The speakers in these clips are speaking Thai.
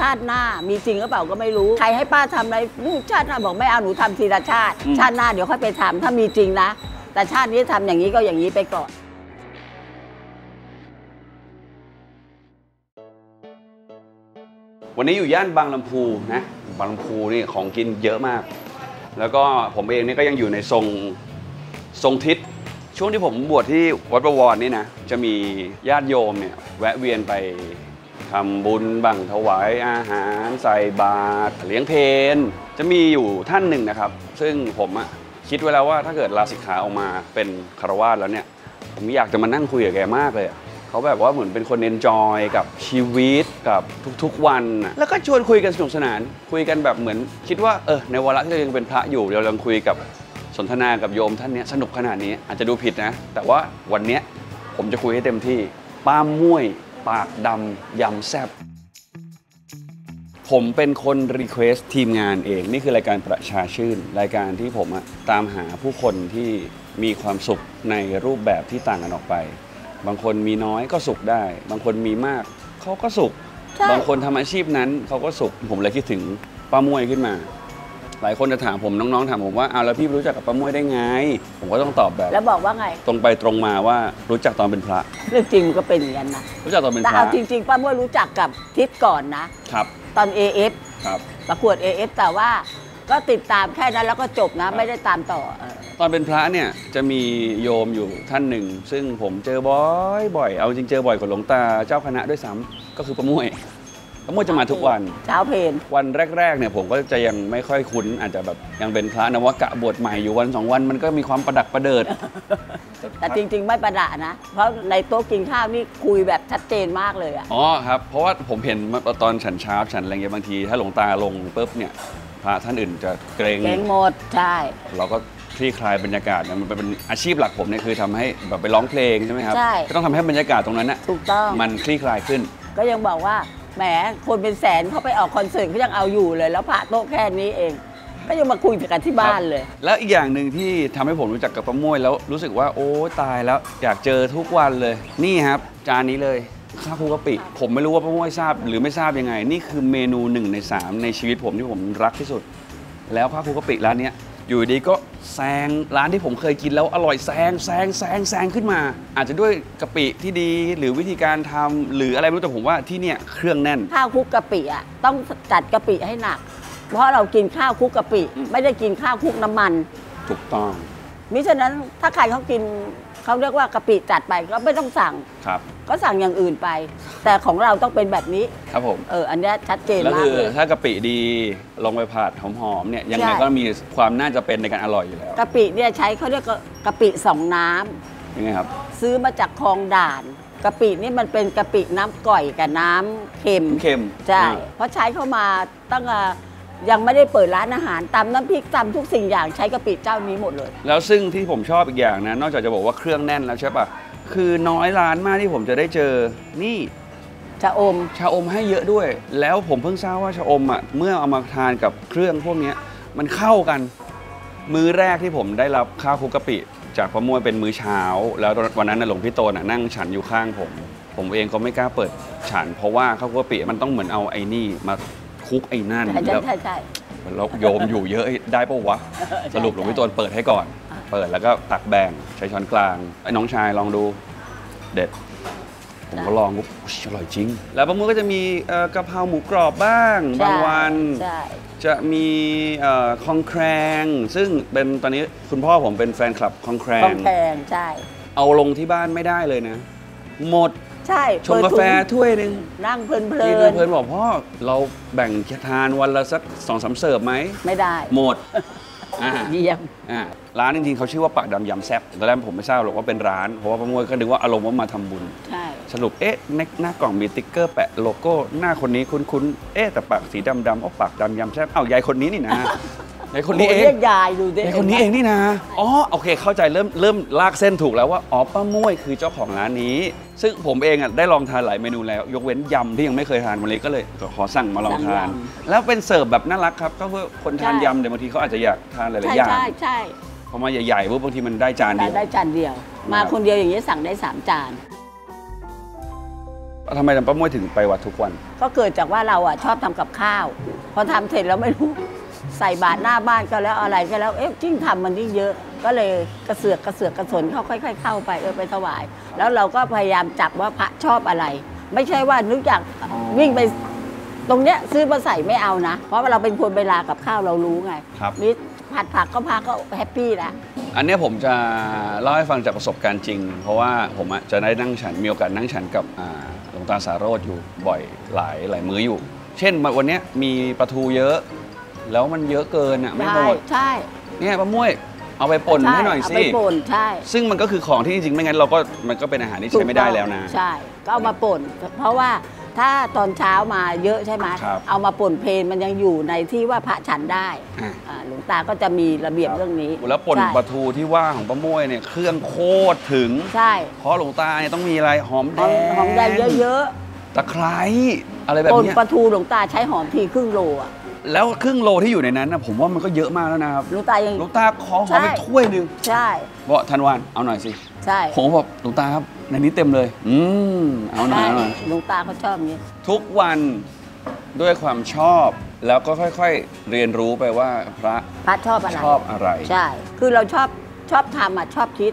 ชาติหน้ามีจริงหรือเปล่าก็ไม่รู้ใครให้ป้าทำอะไรชาติหน้าบอกไม่เอาหนูทำทีละชาติชาติหน้าเดี๋ยวค่อยไปทำถ้ามีจริงนะแต่ชาตินี้ทำอย่างนี้ก็อย่างนี้ไปก่อนวันนี้อยู่ย่านบางลำพูนะบางลำพูนี่ของกินเยอะมากแล้วก็ผมเองนี่ก็ยังอยู่ในทรงทิศช่วงที่ผมบวชที่วัดประวรนี่นะจะมีญาติโยมเนี่ยแวะเวียนไปทำบุญบังถวายอาหารใส่บาตรเลี้ยงเพลจะมีอยู่ท่านหนึ่งนะครับซึ่งผมคิดไว้แล้วว่าถ้าเกิดลาสิกขาออกมาเป็นฆราวาสแล้วเนี่ยผมอยากจะมานั่งคุยกับแกมากเลยเขาแบบว่าเหมือนเป็นคนเอนจอยกับชีวิตกับทุกๆวันแล้วก็ชวนคุยกันสนุกสนานคุยกันแบบเหมือนคิดว่าในวาระที่เรายังเป็นพระอยู่เราลองคุยกับสนทนากับโยมท่านนี้สนุกขนาดนี้อาจจะดูผิดนะแต่ว่าวันนี้ผมจะคุยให้เต็มที่ป้าม่วยปากดำยำแซ่บผมเป็นคนรีเควสทีมงานเองนี่คือรายการประชาชื่นรายการที่ผมตามหาผู้คนที่มีความสุขในรูปแบบที่ต่างกันออกไปบางคนมีน้อยก็สุขได้บางคนมีมากเขาก็สุขบางคนทำอาชีพนั้นเขาก็สุขผมเลยคิดถึงป้าม่วยขึ้นมาหลายคนจะถามผมน้องๆถามผมว่าเอาแล้วพี่รู้จักกับป้าม่วยได้ไงผมก็ต้องตอบแบบแล้วบอกว่าไงตรงไปตรงมาว่ารู้จักตอนเป็นพระเรื่องจริงก็เป็นอย่างนั้นนะรู้จักตอนเป็นพระแต่เอาจริงๆป้าม่วยรู้จักกับทิศก่อนนะครับตอน AF ประกวด AF แต่ว่าก็ติดตามแค่นั้นแล้วก็จบนะไม่ได้ตามต่อตอนเป็นพระเนี่ยจะมีโยมอยู่ท่านหนึ่งซึ่งผมเจอบ่อยเอาจริงเจอบ่อยกว่าหลวงตาเจ้าคณะด้วยซ้ำก็คือป้าม่วยจะมาทุกวันเช้าเพลวันแรกๆเนี่ยผมก็จะยังไม่ค่อยคุ้นอาจจะแบบยังเป็นพระนวกะบวชใหม่อยู่วันสองวันมันก็มีความประดักประเดิดแต่จริงๆไม่ประดักนะเพราะในโต๊ะกินข้าวนี่คุยแบบชัดเจนมากเลยอ๋อครับเพราะว่าผมเห็นตอนฉันเช้าฉันอะไรเงี้ยบางทีถ้าหลวงตาลงปุ๊บเนี่ยพระท่านอื่นจะเกรงหมดใช่เราก็คลี่คลายบรรยากาศมันเป็นอาชีพหลักผมเนี่ยคือทำให้แบบไปร้องเพลงใช่ไหมครับใช่ก็ต้องทำให้บรรยากาศตรงนั้นนะถูกต้องมันคลี่คลายขึ้นก็ยังบอกว่าแหมคนเป็นแสนเขาไปออกคอนเสิร์ตเขายังเอาอยู่เลยแล้วพระโต๊ะแค่นี้เองก็ยังมาคุยกันที่บ้านเลยแล้วอีกอย่างหนึ่งที่ทำให้ผมรู้จักกับป้าม่วยแล้วรู้สึกว่าโอ้ตายแล้วอยากเจอทุกวันเลยนี่ครับจานนี้เลยข้าวคลุกกะปิผมไม่รู้ว่าป้าม่วยทราบหรือไม่ทราบยังไงนี่คือเมนู1 ใน 3ในชีวิตผมที่ผมรักที่สุดแล้วข้าวคลุกกะปิร้านนี้อยู่ดีก็แซงร้านที่ผมเคยกินแล้วอร่อยแซงขึ้นมาอาจจะด้วยกะปิที่ดีหรือวิธีการทำหรืออะไรไม่รู้แต่ผมว่าที่เนี่ยเครื่องแน่นข้าวคลุกกะปิต้องจัดกะปิให้หนักเพราะเรากินข้าวคลุกกะปิไม่ได้กินข้าวคลุกน้ำมันถูกต้องมิฉะนั้นถ้าใครเขากินเขาเรียกว่ากะปิจัดไปก็ไม่ต้องสั่งครับก็สั่งอย่างอื่นไปแต่ของเราต้องเป็นแบบนี้ครับผมอันนี้ชัดเจนมากเลยถ้ากะปิดีลงไปผัดหอมๆเนี่ยยังไงก็มีความน่าจะเป็นในการอร่อยอยู่แล้วกะปิเนี่ยใช้เขาเรียกกะปิสองน้ำยังไงครับซื้อมาจากคลองด่านกะปินี่มันเป็นกะปิน้ำก่อยกับน้ำเค็มใช่เพราะใช้เข้ามาตั้งยังไม่ได้เปิดร้านอาหารตำน้ำพริกตำทุกสิ่งอย่างใช้กะปิเจ้านี้หมดเลยแล้วซึ่งที่ผมชอบอีกอย่างนะนอกจากจะบอกว่าเครื่องแน่นแล้วใช่ปะคือน้อยร้านมากที่ผมจะได้เจอนี่ชะอมให้เยอะด้วยแล้วผมเพิ่งทราบว่าชะอมเมื่อเอามาทานกับเครื่องพวกนี้มันเข้ากันมื้อแรกที่ผมได้รับข้าวคลุกกะปิจากป้าม่วยเป็นมื้อเช้าแล้ววันนั้นหลวงพี่โตนั่งฉันอยู่ข้างผมเองก็ไม่กล้าเปิดฉันเพราะว่าข้าวคลุกกะปิมันต้องเหมือนเอาไอ้นี่มาคุกไอ้นั่นแล้วโยมอยู่เยอะได้ปะวะสรุปหลวงพี่ตนเปิดให้ก่อนเปิดแล้วก็ตักแบ่งใช้ช้อนกลางไอ้น้องชายลองดูเด็ดผมก็ลองก็อร่อยจริงแล้วบางมื้อก็จะมีกะเพราหมูกรอบบ้างบางวันจะมีคองแครงซึ่งเป็นตอนนี้คุณพ่อผมเป็นแฟนคลับคองแครงใช่เอาลงที่บ้านไม่ได้เลยนะหมดใช่ชงกาแฟถ้วยหนึ่งนั่งเพลินบอกพ่อเราแบ่งทานวันละสัก 2-3 เสิร์ฟไหมไม่ได้หมดเยี่ยมร้านจริงๆเขาชื่อว่าปากดำยำแซ่บตอนแรกผมไม่ทราบหรอกว่าเป็นร้านเพราะว่าป้าม่วยก็นึกว่าอารมณ์ว่ามาทำบุญใช่สรุปหน้ากล่องมีติ๊กเกอร์แปะโลโก้หน้าคนนี้คุ้นๆแต่ปากสีดำๆปากดำยำแซ่บยายคนนี้นี่นะยายคนนี้เองยายดูดิยายคนนี้เองนี่นะอ๋อโอเคเข้าใจเริ่มลากเส้นถูกแล้วว่าอ๋อป้าม่วยคือเจ้าของร้านนี้ซึ่งผมเองได้ลองทานหลายเมนูแล้วยกเว้นยำที่ยังไม่เคยทานวันนี้ก็เลยขอสั่งมาลองทานแล้วเป็นเสิร์ฟแบบน่ารักครับก็เพื่อคนทานยำเดี๋ยวบางทีเขาอาจจะอยากทานหลายๆอย่างใช่พอมาใหญ่ๆบางทีมันได้จานเดียวมาคนเดียวอย่างนี้สั่งได้3 จาน ทำไมป้าม้วยถึงไปวัดทุกวันก็เกิดจากว่าเราอ่ะชอบทำกับข้าวพอทำเสร็จแล้วไม่รู้ใส่บาตรหน้าบ้านก็แล้วอะไรก็แล้วเอ๊ะยิ่งทำมันยิ่งเยอะก็เลยกระเสือกกระสนเข้าค่อยๆเข้าไปไปถวายแล้วเราก็พยายามจับว่าพระชอบอะไรไม่ใช่ว่านึกอยากวิ่งไปตรงเนี้ยซื้อมาใส่ไม่เอานะเพราะเราเป็นคนเวลากับข้าวเรารู้ไงนี่ผัดผักก็พาก็แฮปปี้ละอันนี้ผมจะเล่าให้ฟังจากประสบการณ์จริงเพราะว่าผมจะได้นั่งฉันมีโอกาสนั่งฉันกับหลวงตาสาโรจน์อยู่บ่อยหลายมื้ออยู่เช่นวันนี้มีปลาทูเยอะแล้วมันเยอะเกินอ่ะไม่หมดใช่เนี่ยป้าม้วยเอาไปป่นให้หน่อยสิซึ่งมันก็คือของที่จริงไม่งั้นเราก็มันก็เป็นอาหารที่ใช้ไม่ได้แล้วนะใช่ก็เอามาป่นเพราะว่าถ้าตอนเช้ามาเยอะใช่ไหมเอามาป่นเพลนมันยังอยู่ในที่ว่าพระฉันได้หลวงตาก็จะมีระเบียบเรื่องนี้แล้วป่นปลาทูที่ว่าของป้าม้วยเนี่ยเครื่องโคตรถึงใช่เพราะหลวงตาเนี่ยต้องมีอะไรหอมแดงเยอะๆตะไคร้อะไรแบบนี้ป่นปลาทูหลวงตาใช้หอมทีครึ่งโลอ่ะแล้วครึ่งโลที่อยู่ในนั้นนะผมว่ามันก็เยอะมากแล้วนะครับหลวงตาขอไปถ้วยหนึ่งใช่บอกธันวาลเอาหน่อยสิใช่ผมบอกหลวงตาครับในนี้เต็มเลยเอาหน่อยหลวงตาเขาชอบนี้ทุกวันด้วยความชอบแล้วก็ค่อยๆเรียนรู้ไปว่าพระชอบอะไรใช่คือเราชอบทำชอบคิด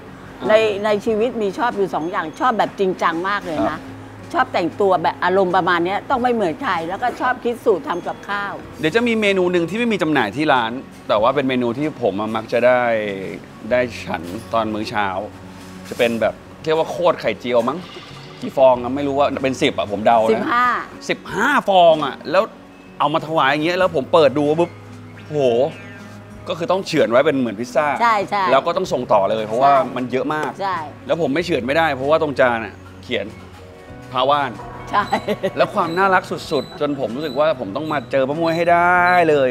ในชีวิตมีชอบอยู่2อย่างชอบแบบจริงจังมากเลยนะชอบแต่งตัวแบบอารมณ์ประมาณนี้ต้องไม่เหมือนใครแล้วก็ชอบคิดสูตรทำกับข้าวเดี๋ยวจะมีเมนูหนึ่งที่ไม่มีจำหน่ายที่ร้านแต่ว่าเป็นเมนูที่ผมมักจะได้ฉันตอนมื้อเช้าจะเป็นแบบเรียกว่าโคตรไข่เจียวมั้งกี่ฟองไม่รู้ว่าเป็น10ผมเดานะ15ฟองแล้วเอามาถวายอย่างเงี้ยแล้วผมเปิดดูปุ๊บโหก็คือต้องเฉือนไว้เป็นเหมือนพิซซ่าใช่ใช่แล้วก็ต้องส่งต่อเลยเพราะว่ามันเยอะมากใช่แล้วผมไม่เฉือนไม่ได้เพราะว่าตรงจานเขียนพาว่านใช่แล้วความน่ารักสุดๆจนผมรู้สึกว่าผมต้องมาเจอป้าม้วยให้ได้เลย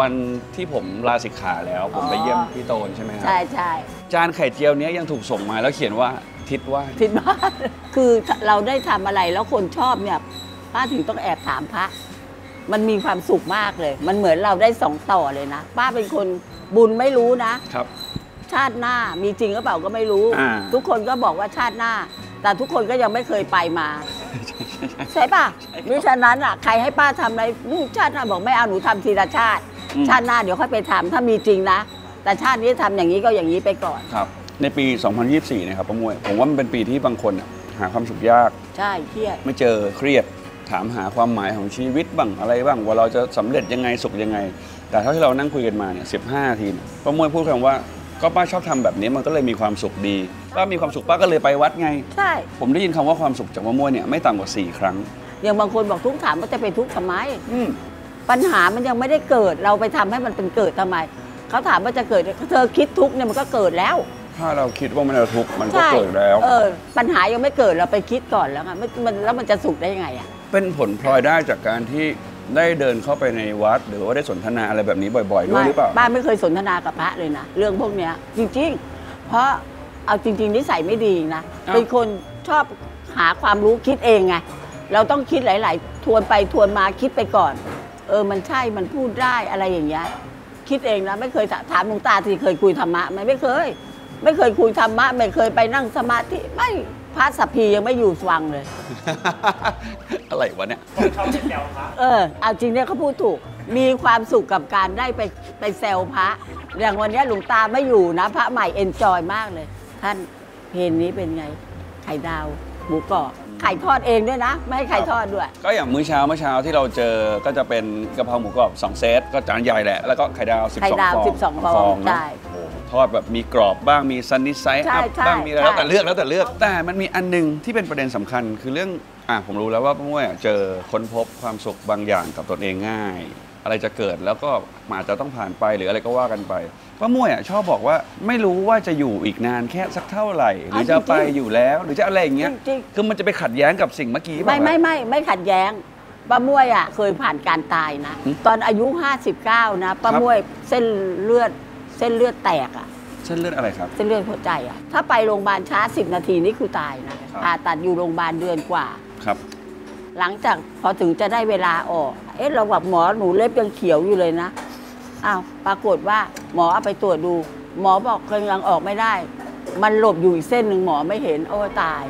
วันที่ผมลาสิกขาแล้วผมไปเยี่ยมพี่โตนใช่ไหมครับใช่จานไข่เจียวนี้ยังถูกส่งมาแล้วเขียนว่าทิศว่าคือเราได้ทำอะไรแล้วคนชอบเนี่ยป้าถึงต้องแอบถามพระมันมีความสุขมากเลยมันเหมือนเราได้สองต่อเลยนะป้าเป็นคนบุญไม่รู้นะครับชาติหน้ามีจริงหรือเปล่าก็ไม่รู้ทุกคนก็บอกว่าชาติหน้าแต่ทุกคนก็ยังไม่เคยไปมาใช่ป่ะมิฉะนั้นอ่ะใครให้ป้าทำอะไรลูกชาติหน้าบอกไม่เอาหนูทำทีละชาติชาติหน้าเดี๋ยวค่อยไปทำถ้ามีจริงนะแต่ชาตินี้ทำอย่างนี้ก็อย่างนี้ไปก่อนครับในปี 2024 นะครับป้าม้วยผมว่ามันเป็นปีที่บางคนหาความสุขยากใช่เครียดไม่เจอเครียดถามหาความหมายของชีวิตบ้างอะไรบ้างว่าเราจะสำเร็จยังไงสุขยังไงแต่เท่าที่เรานั่งคุยกันมาเนี่ย15ทีป้าม้วยพูดคำว่าก็ป้าชอบทำแบบนี้มันก็เลยมีความสุขดีป้ามีความสุขป้าก็เลยไปวัดไงใช่ผมได้ยินคำว่าความสุขจากป้าม้วยเนี่ยไม่ต่ำกว่า4ครั้งอย่างบางคนบอกทุกข์ถามว่าจะไปทุกข์ทำไมปัญหามันยังไม่ได้เกิดเราไปทำให้มันเป็นเกิดทำไมเขาถามว่าจะเกิดเธอคิดทุกข์เนี่ยมันก็เกิดแล้วถ้าเราคิดว่ามันจะทุกข์มันก็เกิดแล้วปัญหายังไม่เกิดเราไปคิดก่อนแล้วมันจะสุขได้ยังไงเป็นผลพลอยได้จากการที่ได้เดินเข้าไปในวัดหรือว่าได้สนทนาอะไรแบบนี้บ่อยๆด้วยหรือเปล่าป้าไม่เคยสนทนากับพระเลยนะเรื่องพวกเนี้ยจริงๆเพราะเอาจริงๆนิสัยไม่ดีนะเป็นคนชอบหาความรู้คิดเองไงเราต้องคิดหลายๆทวนไปทวนมาคิดไปก่อนมันใช่มันพูดได้อะไรอย่างเงี้ยคิดเองนะไม่เคยถามหลวงตาที่เคยคุยธรรมะไหมไม่เคยคุยธรรมะไม่เคยไปนั่งสมาธิไม่พระสัพพียังไม่อยู่ฟังเลยอะไรวะเนี่ยเอาจริงเนี่ยเขาพูดถูกมีความสุขกับการได้ไปแซวพระอย่างวันนี้หลวงตาไม่อยู่นะพระใหม่เอนจอยมากเลยท่านเพลงนี้เป็นไงไข่ดาวหมูกรอบไข่ทอดเองด้วยนะไม่ให้ไข่ทอดด้วยก็อย่างเมื่อเช้าที่เราเจอก็จะเป็นกะเพราหมูกรอบ2เซตก็จานใหญ่แหละแล้วก็ไข่ดาว12 ฟองใช่ทอดแบบมีกรอบบ้างมีซันนี่ไซส์อัพบ้างมีอะไรแล้วแต่เลือกแต่มันมีอันนึงที่เป็นประเด็นสำคัญคือเรื่องผมรู้แล้วว่าป้าม้วยเจอค้นพบความสุขบางอย่างกับตนเองง่ายอะไรจะเกิดแล้วก็อาจจะต้องผ่านไปหรืออะไรก็ว่ากันไปป้าม้วยชอบบอกว่าไม่รู้ว่าจะอยู่อีกนานแค่สักเท่าไหร่หรือจะไปอยู่แล้วหรือจะอะไรอย่างเงี้ยคือมันจะไปขัดแย้งกับสิ่งเมื่อกี้ไม่ขัดแย้งป้าม้วยเคยผ่านการตายนะตอนอายุ59นะป้าม้วยเส้นเลือดแตกเส้นเลือดอะไรครับเส้นเลือดหัวใจถ้าไปโรงพยาบาลช้า10 นาทีนี่คือตายนะผ่าตัดอยู่โรงพยาบาลเดือนกว่าครับหลังจากพอถึงจะได้เวลาออกเราบอกหมอหนูเล็บยังเขียวอยู่เลยนะปรากฏว่าหมอเอาไปตรวจดูหมอบอกกำลังออกไม่ได้มันหลบอยู่อีกเส้นหนึ่งหมอไม่เห็นโอ้ตาย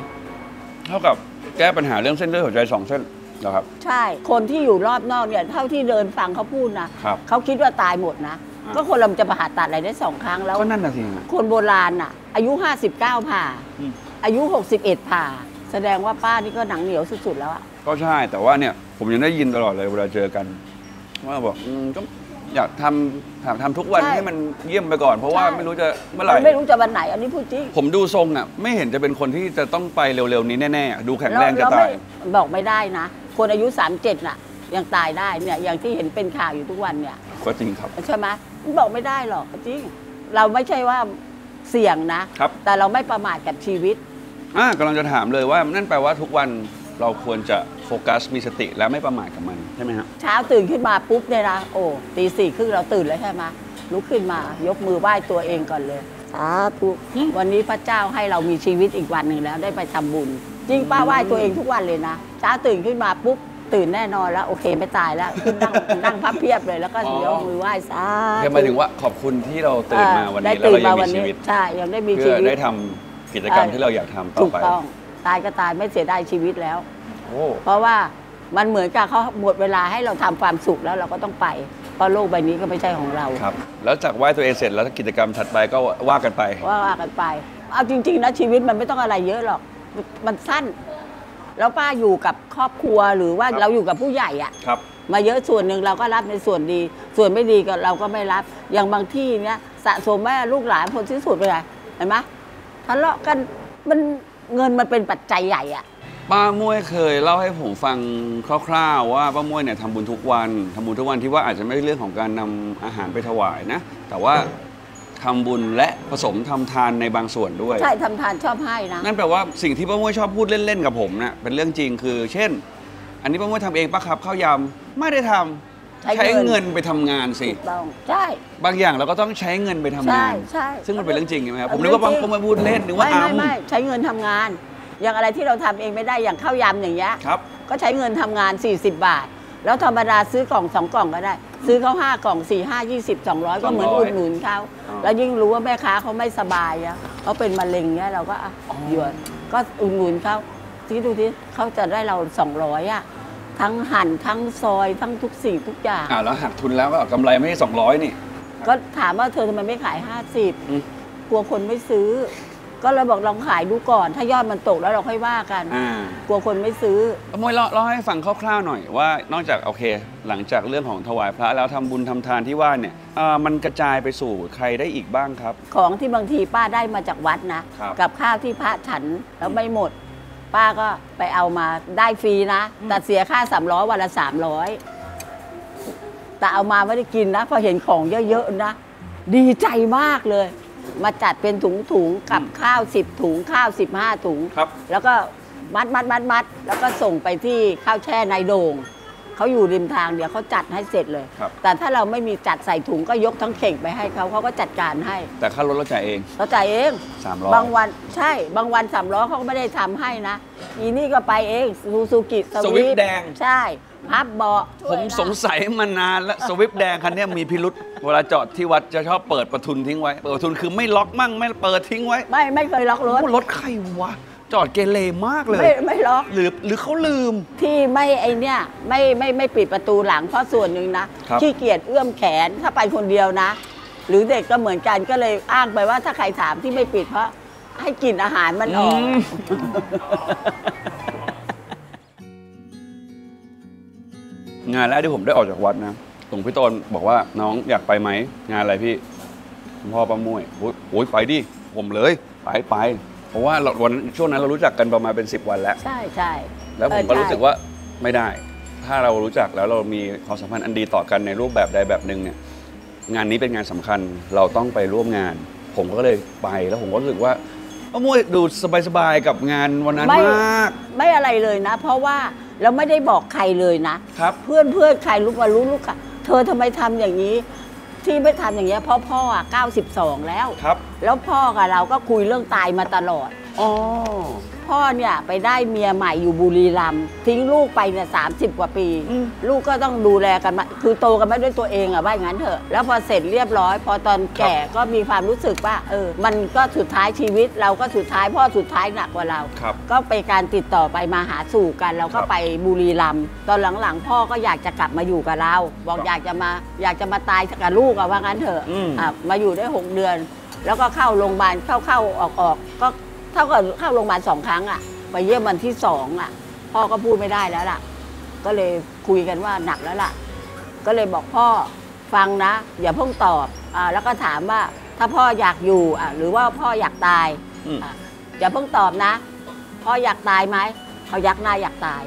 เท่ากับ แก้ปัญหาเรื่องเส้นเลือดหัวใจสองเส้นเหรอครับใช่คนที่อยู่รอบนอกเนี่ยเท่าที่เดินฟังเขาพูดนะเขาคิดว่าตายหมดนะก็คนเราจะผ่าตัดอะไรได้สองครั้งแล้วก็นั่นน่ะสิคนโบราณอ่ะอายุ59ผ่าอายุ61ผ่าแสดงว่าป้านี่ก็หนังเหนียวสุดๆแล้วอ่ะก็ใช่แต่ว่าเนี่ยผมยังได้ยินตลอดเลยเวลาเจอกันว่าบอกก็อยากทำทุกวันให้มันเยี่ยมไปก่อนเพราะว่าไม่รู้จะเมื่อไหร่ไม่รู้จะวันไหนอันนี้พูดจริงผมดูทรงอ่ะไม่เห็นจะเป็นคนที่จะต้องไปเร็วๆนี้แน่ๆดูแข็งแรงจะตายบอกไม่ได้นะคนอายุ37น่ะยังตายได้เนี่ยอย่างที่เห็นเป็นข่าวอยู่ทุกวันเนี่ยก็จริงครับใช่ไหมบอกไม่ได้หรอกจริงเราไม่ใช่ว่าเสี่ยงนะแต่เราไม่ประมาทกับชีวิตกำลังจะถามเลยว่านั่นแปลว่าทุกวันเราควรจะโฟกัสมีสติและไม่ประมาทกับมันใช่ไหมครับเช้าตื่นขึ้นมาปุ๊บเนี่ยนะโอ้ตี 4 ครึ่งเราตื่นแล้วใช่ไหมลุกขึ้นมายกมือไหว้ตัวเองก่อนเลยสาธุวันนี้พระเจ้าให้เรามีชีวิตอีกวันหนึ่งแล้วได้ไปทำบุญจริงป้าไหว้ตัวเองทุกวันเลยนะเช้าตื่นขึ้นมาปุ๊บตื่นแน่นอนแล้วโอเคไม่ตายแล้วขึ้นนั่งพับเพียบเลยแล้วก็ยกมือไหว้สาธุก็หมายถึงว่าขอบคุณที่เราตื่นมาวันนี้แล้วเรายังมีชีวิตใช่ยังได้มีชีวิตได้ทำกิจกรรมที่เราอยากทำต่อไปตายก็ตายไม่เสียดายชีวิตแล้วเพราะว่ามันเหมือนกับเขาหมดเวลาให้เราทำความสุขแล้วเราก็ต้องไปเพราะโลกใบนี้ก็ไม่ใช่ของเราครับแล้วจากไหว้ตัวเองเสร็จแล้วกิจกรรมถัดไปก็ว่ากันไปเอาจริงๆนะชีวิตมันไม่ต้องอะไรเยอะหรอกมันสั้นแล้วป้าอยู่กับครอบครัวหรือว่าเราอยู่กับผู้ใหญ่อ่ะมาเยอะส่วนหนึ่งเราก็รับในส่วนดีส่วนไม่ดีก็เราก็ไม่รับอย่างบางที่เนี้ยสะสมแม่ลูกหลานคนที่สุดไปเลยเห็นไหมทะเลาะกันมันเงินมันเป็นปัจจัยใหญ่อ่ะป้าม้วยเคยเล่าให้ผมฟังคร่าวๆว่าป้าม้วยเนี่ยทำบุญทุกวันที่ว่าอาจจะไม่ใช่เรื่องของการนำอาหารไปถวายนะแต่ว่าทำบุญและผสมทำทานในบางส่วนด้วยใช่ทำทานชอบให้นะนั่นแปลว่าสิ่งที่ป้าม้วยชอบพูดเล่นๆกับผมเนี่ยเป็นเรื่องจริงคือเช่นอันนี้ป้าม้วยทำเองป้าครับข้าวยำไม่ได้ทำใช้เงินไปทำงานสิใช่บางอย่างเราก็ต้องใช้เงินไปทำงานใช่ซึ่งมันเป็นเรื่องจริงใช่ไหมครับผมนึกว่าป้าม้วยพูดเล่นนึกว่าไม่ใช้เงินทำงานอย่างอะไรที่เราทำเองไม่ได้อย่างข้าวยำอย่างเงี้ยก็ใช้เงินทำงาน40บาทแล้วธรรมดาซื้อกล่อง2กล่องก็ได้ซื้อเขา5 กล่อง4 5 20 200ก็เหมือนอุดหนุนเขาแล้วยิ่งรู้ว่าแม่ค้าเขาไม่สบายอะเขาเป็นมะเร็งเงี้ยเราก็หยวนก็อุดหนุนเขาที่ดูที่เขาจะได้เรา200อะทั้งหั่นทั้งซอยทั้งทุกสิ่งทุกอย่างแล้วหักทุนแล้วก็กำไรไม่ได้200นี่ก็ถามว่าเธอทำไมไม่ขาย50กลัวคนไม่ซื้อก็เราบอกลองขายดูก่อนถ้ายอดมันตกแล้วเราค่อยว่ากันกลัวคนไม่ซื้อมวยเล่าให้ฟังคร่าวๆหน่อยว่านอกจากโอเคหลังจากเรื่องของถวายพระแล้วทำบุญทำทานที่ว่าเนี่ยมันกระจายไปสู่ใครได้อีกบ้างครับของที่บางทีป้าได้มาจากวัดนะกับข้าวที่พระฉันแล้วไม่หมดป้าก็ไปเอามาได้ฟรีนะแต่เสียค่า300วันละ300แต่เอามาไม่ได้กินนะพอเห็นของเยอะๆนะดีใจมากเลยมาจัดเป็นถุงๆกับข้าว10 ถุงข้าว15 ถุงแล้วก็มัดแล้วก็ส่งไปที่ข้าวแช่ในโด่งเขาอยู่ริมทางเดี๋ยวเขาจัดให้เสร็จเลยแต่ถ้าเราไม่มีจัดใส่ถุงก็ยกทั้งเข่งไปให้เขาเขาก็จัดการให้แต่ค่ารถเราจ่ายเองเราจ่ายเอง300บางวันใช่บางวัน300เขาก็ไม่ได้ทำให้นะอีนี่ก็ไปเองซูซูกิสวิฟต์แดงใช่พับเบาะผมสงสัยมานานแล้วสวิฟต์แดงคันนี้มีพิรุษเวลาจอดที่วัดจะชอบเปิดประทุนทิ้งไว้เปิดประทุนคือไม่ล็อกมั่งไม่เปิดทิ้งไว้ไม่เคยล็อกรถใครวะจอดเกเรมากเลยไม่ล็อกหรือเขาลืมที่ไม่ไอเนี้ยไม่ปิดประตูหลังเพราะส่วนหนึ่งนะขี้เกียจเอื้อมแขนถ้าไปคนเดียวนะหรือเด็กก็เหมือนกันก็เลยอ้างไปว่าถ้าใครถามที่ไม่ปิดเพราะให้กลิ่นอาหารมันออกงานแรกที่ผมได้ออกจากวัดนะหลวงพี่ตนบอกว่าน้องอยากไปไหมงานอะไรพี่พ่อป้าม้วยโอ้ยไปดิผมเลยไปเพราะว่าวันช่วงนั้นเรารู้จักกันประมาณเป็น10 วันแล้วใช่แล้วผมก็รู้สึกว่าไม่ได้ถ้าเรารู้จักแล้วเรามีความสัมพันธ์อันดีต่อกันในรูปแบบใดแบบหนึ่งเนี่ยงานนี้เป็นงานสำคัญเราต้องไปร่วมงานผมก็เลยไปแล้วผมก็รู้สึกว่าป้าม้วยดูสบายๆกับงานวันนั้นมากไม่อะไรเลยนะเพราะว่าเราไม่ได้บอกใครเลยนะครับเพื่อนใครรู้ว่าลูกค่ะเธอทำไมทำอย่างนี้ที่ไม่ทำอย่างเงี้ยเพราะพ่อ92แล้วครับแล้วพ่อกับเราก็คุยเรื่องตายมาตลอด อ๋อพ่อเนี่ยไปได้เมียใหม่อยู่บุรีรัมย์ทิ้งลูกไปเนี่ย30 กว่าปีลูกก็ต้องดูแลกันมาคือโตกันไม่ด้วยตัวเองอะว่าอย่างนั้นเถอะแล้วพอเสร็จเรียบร้อยพอตอนแก่ก็มีความรู้สึกว่ามันก็สุดท้ายชีวิตเราก็สุดท้ายพ่อสุดท้ายหนักกว่าเราก็ไปการติดต่อไปมาหาสู่กันเราก็ไปบุรีรัมย์ตอนหลังๆพ่อก็อยากจะกลับมาอยู่กับเราบอกอยากจะมาตายกับลูกอะว่างั้นเถอะมาอยู่ได้6 เดือนแล้วก็เข้าโรงพยาบาลเข้าออกก็เท่ากับเข้าโรงพยาบาล2 ครั้งอ่ะไปเยี่ยมวันที่2อ่ะพ่อก็พูดไม่ได้แล้วล่ะก็เลยคุยกันว่าหนักแล้วล่ะก็เลยบอกพ่อฟังนะอย่าเพิ่งตอบแล้วก็ถามว่าถ้าพ่ออยากอยู่หรือว่าพ่ออยากตายอย่าเพิ่งตอบนะพ่ออยากตายไหมเขายักหน้าอยากตาย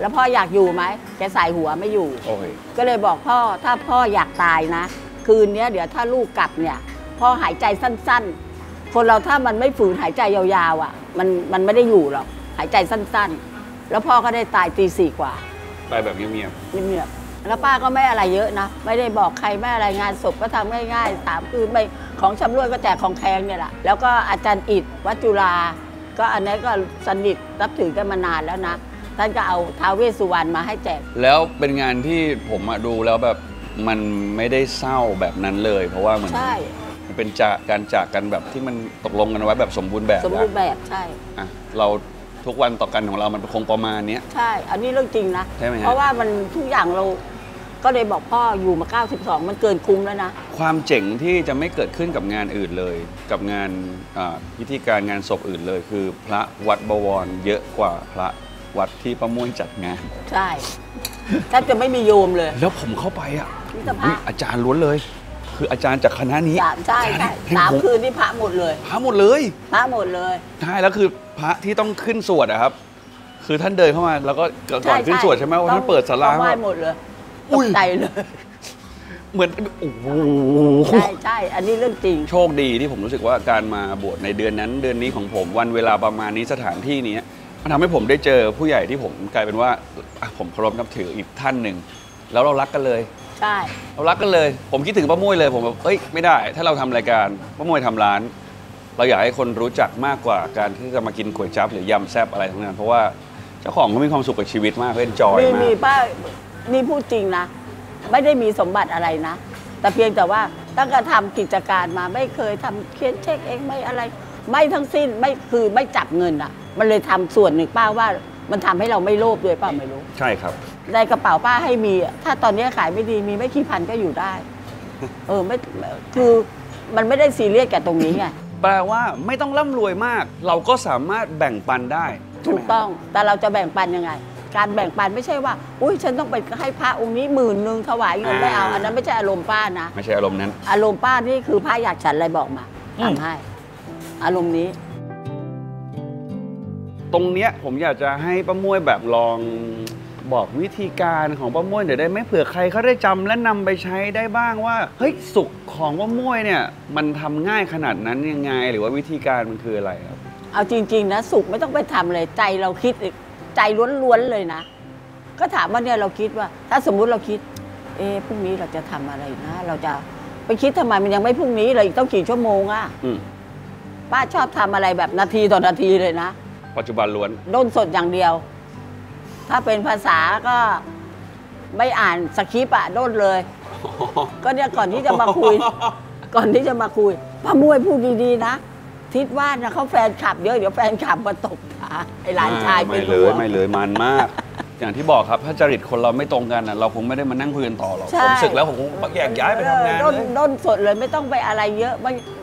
แล้วพ่ออยากอยู่ไหมแกใส่หัวไม่อยู่ก็เลยบอกพ่อถ้าพ่ออยากตายนะคืนนี้เดี๋ยวถ้าลูกกลับเนี่ยพ่อหายใจสั้นๆคนเราถ้ามันไม่ฝืนหายใจยาวๆอ่ะมันไม่ได้อยู่หรอกหายใจสั้นๆแล้วพ่อก็ได้ตายตี 4 กว่าตายแบบเงียบๆเงียบๆแล้วป้าก็ไม่อะไรเยอะนะไม่ได้บอกใครไม่อะไรงานศพก็ทำง่ายๆ3 คืนไม่ของชำร่วยก็แจกของแพงเนี่ยแหละแล้วก็อาจารย์อิฐวัดจุฬาก็อันนี้ก็สนิทรับถือกันมานานแล้วนะท่านก็เอาท้าวเวสสุวรรณมาให้แจกแล้วเป็นงานที่ผมดูแล้วแบบมันไม่ได้เศร้าแบบนั้นเลยเพราะว่ามันใช่เป็นการจากกันแบบที่มันตกลงกันไว้แบบสมบูรณ์แบบสมบูรณ์แบบใช่เราทุกวันต่อกันของเรามันคงประมาณนี้ใช่อันนี้เรื่องจริงนะเพราะว่ามันทุกอย่างเราก็เลยบอกพ่ออยู่มา92มันเกินคุ้มแล้วนะความเจ๋งที่จะไม่เกิดขึ้นกับงานอื่นเลยกับงานพิธีการงานศพอื่นเลยคือพระวัดบวรเยอะกว่าพระวัดที่ป้าม่วนจัดงานใช่แทบจะไม่มีโยมเลยแล้วผมเข้าไปอ่ะอาจารย์ล้วนเลยคืออาจารย์จากคณะนี้ใช่3 คืนที่พระหมดเลยพระหมดเลยพระหมดเลยใช่แล้วคือพระที่ต้องขึ้นสวดอะครับคือท่านเดินเข้ามาแล้วก็ก่อนขึ้นสวดใช่ไหมว่าท่านเปิดศาลาไหว้หมดเลยตกใจเลยเหมือนโอ้โหใช่อันนี้เรื่องจริงโชคดีที่ผมรู้สึกว่าการมาบวชในเดือนนั้นเดือนนี้ของผมวันเวลาประมาณนี้สถานที่นี้มันทำให้ผมได้เจอผู้ใหญ่ที่ผมกลายเป็นว่าผมเคารพนับถืออีกท่านหนึ่งแล้วเรารักกันเลยใช่เรารักกันเลยผมคิดถึงป้าม่วยเลยผมแบบเอ้ยไม่ได้ถ้าเราทำรายการป้าม่วยทำร้านเราอยากให้คนรู้จักมากกว่าการที่จะมากินก๋วยจั๊บหรือยำแซ่บอะไรทั้งนั้นเพราะว่าเจ้าของเขามีความสุขกับชีวิตมากเขาเอนจอยมากมีป้านี่พูดจริงนะไม่ได้มีสมบัติอะไรนะแต่เพียงแต่ว่าตั้งแต่ทำกิจการมาไม่เคยทำเขียนเช็คเองไม่อะไรไม่ทั้งสิ้นไม่คือไม่จับเงินอ่ะมันเลยทำส่วนหนึ่งป้าว่ามันทำให้เราไม่โลภด้วยป้าไม่รู้ใช่ครับในกระเป๋าป้าให้มีถ้าตอนนี้ขายไม่ดีมีไม่กี่พันก็อยู่ได้ไม่คือมันไม่ได้ซีเรียสกับตรงนี้ไงแปลว่าไม่ต้องร่ำรวยมากเราก็สามารถแบ่งปันได้ถูกต้องแต่เราจะแบ่งปันยังไงการแบ่งปันไม่ใช่ว่าอุ้ยฉันต้องไปให้พระองค์นี้10,000 ถวายเงินไม่เอาอันนั้นไม่ใช่อารมณ์ป้านะไม่ใช่อารมณ์นั้นอารมณ์ป้านี่คือพระอยากฉันอะไรบอกมาทำให้อารมณ์นี้ตรงเนี้ยผมอยากจะให้ป้าม่วยแบบลองบอกวิธีการของป้าม่วยเดี๋ยวได้ไม่เผื่อใครเขาได้จำและนำไปใช้ได้บ้างว่าเฮ้ยสุขของป้าม่วยเนี่ยมันทำง่ายขนาดนั้นยังไงหรือว่าวิธีการมันคืออะไรครับเอาจริงๆนะสุขไม่ต้องไปทำเลยใจเราคิดใจล้วนๆเลยนะก็ถามว่าเนี่ยเราคิดว่าถ้าสมมุติเราคิดพรุ่งนี้เราจะทำอะไรนะเราจะไปคิดทำไมมันยังไม่พรุ่งนี้เลยอีกต้องกี่ชั่วโมงอ่ะป้าชอบทำอะไรแบบนาทีต่อนาทีเลยนะปัจจุบันล้วนด้นสดอย่างเดียวถ้าเป็นภาษาก็ไม่อ่านสคริปต์อะโดนเลยก็เนี่ยก่อนที่จะมาคุยป้าม่วยพูดดีๆนะทิดว่านะเขาแฟนขับเยอะเดี๋ยวแฟนขับมาตบขาไอ้หลานชายไปเลยไม่เลยมันมากอย่างที่บอกครับถ้าจริตคนเราไม่ตรงกันเราคงไม่ได้มานั่งคุยกันต่อหรอกผมศึกแล้วผมคงแยกย้ายไปทำงานด้นสดเลยไม่ต้องไปอะไรเยอะ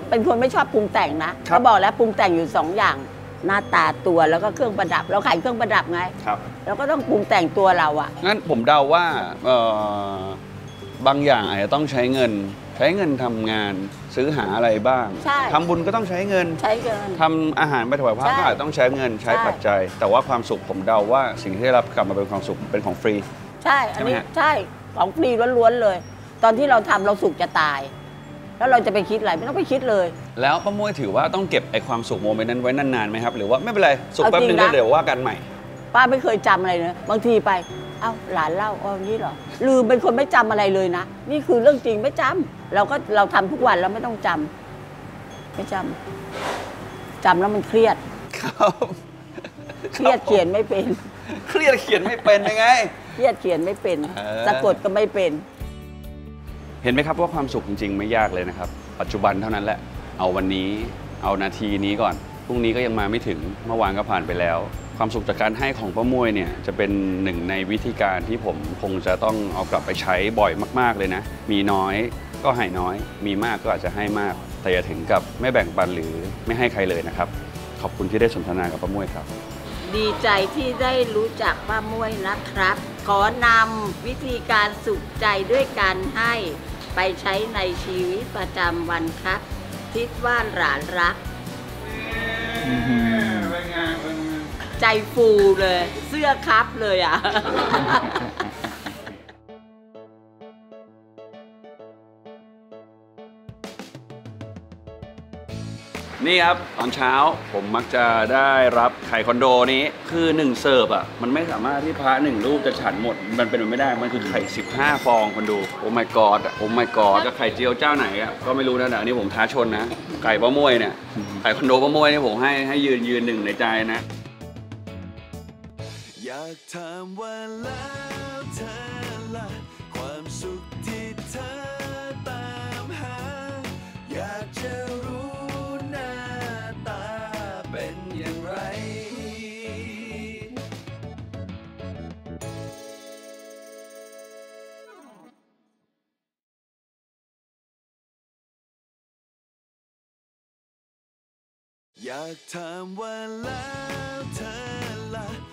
เป็นคนไม่ชอบปรุงแต่งนะเขาบอกแล้วปรุงแต่งอยู่2 อย่างหน้าตาตัวแล้วก็เครื่องประดับเราขายเครื่องประดับไงครับแล้วก็ต้องปรุงแต่งตัวเราอ่ะงั้นผมเดาว่าบางอย่างอาจจะต้องใช้เงินทำงานซื้อหาอะไรบ้างทำบุญก็ต้องใช้เงินทำอาหารไปถวายพระก็อาจต้องใช้เงินใช้ปัจจัยแต่ว่าความสุขผมเดาว่าสิ่งที่ได้รับกลับมาเป็นความสุขเป็นของฟรีใช่อันนี้ใช่ของฟรีล้วนๆเลยตอนที่เราทำเราสุขจะตายแล้วเราจะไปคิดอะไรไม่ต้องไปคิดเลยแล้วป้าม่วยถือว่าต้องเก็บไอ้ความสุขโมเมนต์นั้นไว้นานๆไหมครับหรือว่าไม่เป็นไรสุขแป๊บนึงแล้วเดี๋ยวว่ากันใหม่ป้าไม่เคยจำอะไรนะบางทีไปเอ้าหลานเล่าอ๋อนี่เหรอลืมเป็นคนไม่จำอะไรเลยนะนี่คือเรื่องจริงไม่จำเราทำทุกวันแล้วไม่ต้องจำไม่จำแล้วมันเครียด ครับเครียดเขียนไม่เป็นเครียดเขียนไม่เป็นยังไงเครียดเขียนไม่เป็นสะกดก็ไม่เป็นเห็นไหมครับว่าความสุขจริงๆไม่ยากเลยนะครับปัจจุบันเท่านั้นแหละเอาวันนี้เอานาทีนี้ก่อนพรุ่งนี้ก็ยังมาไม่ถึงเมื่อวานก็ผ่านไปแล้วความสุขจากการให้ของป้ามวยเนี่ยจะเป็นหนึ่งในวิธีการที่ผมคงจะต้องเอากลับไปใช้บ่อยมากๆเลยนะมีน้อยก็ให้น้อยมีมากก็อาจจะให้มากแต่อย่าถึงกับไม่แบ่งปันหรือไม่ให้ใครเลยนะครับขอบคุณที่ได้สนทนากับป้ามวยครับดีใจที่ได้รู้จักป้ามวยนะครับขอนำวิธีการสุขใจด้วยการให้ไปใช้ในชีวิตประจำวันครับทิศว่านหลานรักใจฟูเลยเสื้อครับเลยอ่ะนี่ครับตอนเช้าผมมักจะได้รับไข่คอนโดนี้คือ1เสิร์ฟอ่ะมันไม่สามารถที่พระหนึ่งรูปจะฉันหมดมันเป็นไม่ได้มันคือไข่15ฟองคนดูโอ้ my god อ่ะโอ้ my god จะไข่เจียวเจ้าไหนอ่ะก็ไม่รู้นะแต่อันนี้ผมท้าชนนะไข่ป้ามวยเนี่ยไข่คอนโดป้ามวยเนี่ยผมให้ยืนหนึ่งในใจนะอยากถามว่าแล้วเธอละความสุขที่เธอตามหาอยากจะรู้หน้าตาเป็นอย่างไรอยากถามว่าแล้วเธอละ